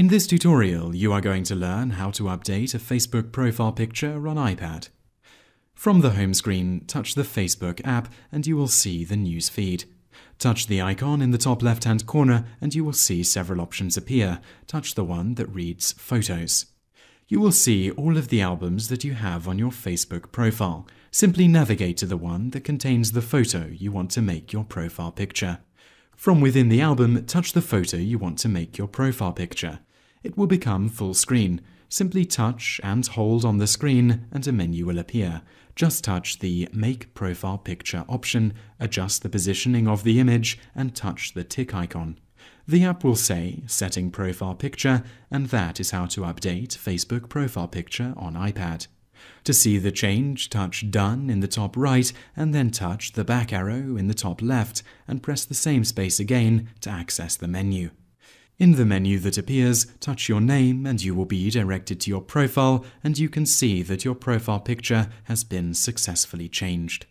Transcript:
In this tutorial, you are going to learn how to update a Facebook profile picture on iPad. From the home screen, touch the Facebook app and you will see the news feed. Touch the icon in the top left-hand corner and you will see several options appear. Touch the one that reads Photos. You will see all of the albums that you have on your Facebook profile. Simply navigate to the one that contains the photo you want to make your profile picture. From within the album, touch the photo you want to make your profile picture. It will become full screen. Simply touch and hold on the screen and a menu will appear. Just touch the Make Profile Picture option, adjust the positioning of the image and touch the tick icon. The app will say Setting Profile Picture, and that is how to update Facebook Profile Picture on iPad. To see the change, touch Done in the top right and then touch the back arrow in the top left and press the same space again to access the menu. In the menu that appears, touch your name and you will be directed to your profile, and you can see that your profile picture has been successfully changed.